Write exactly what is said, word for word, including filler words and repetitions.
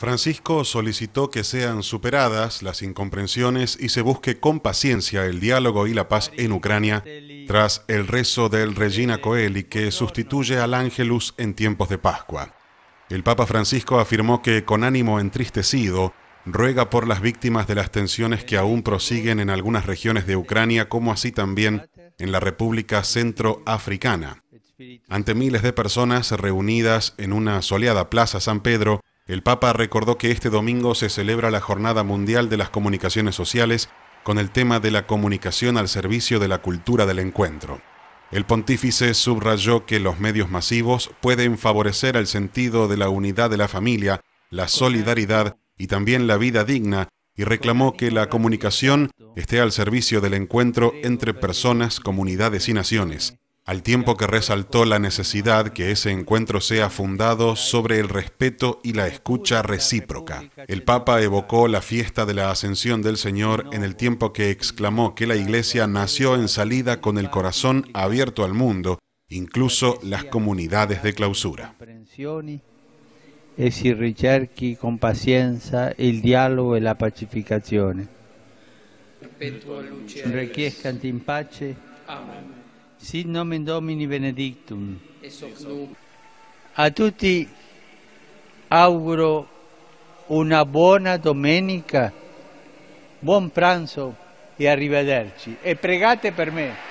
Francisco solicitó que sean superadas las incomprensiones y se busque con paciencia el diálogo y la paz en Ucrania, tras el rezo del Regina Coeli que sustituye al Ángelus en tiempos de Pascua. El Papa Francisco afirmó que, con ánimo entristecido, ruega por las víctimas de las tensiones que aún prosiguen en algunas regiones de Ucrania, como así también en la República Centroafricana. Ante miles de personas reunidas en una soleada Plaza San Pedro, el Papa recordó que este domingo se celebra la Jornada Mundial de las Comunicaciones Sociales con el tema de la comunicación al servicio de la cultura del encuentro. El pontífice subrayó que los medios masivos pueden favorecer el sentido de la unidad de la familia, la solidaridad y también la vida digna, y reclamó que la comunicación esté al servicio del encuentro entre personas, comunidades y naciones, al tiempo que resaltó la necesidad que ese encuentro sea fundado sobre el respeto y la escucha recíproca. El Papa evocó la fiesta de la Ascensión del Señor en el tiempo que exclamó que la Iglesia nació en salida con el corazón abierto al mundo, incluso las comunidades de clausura. E si ricerchi con pazienza il dialogo e la pacificazione. Requiescant in pace. Amen. Sit nomen Domini benedictum. A tutti auguro una buona domenica, buon pranzo e arrivederci. E pregate per me.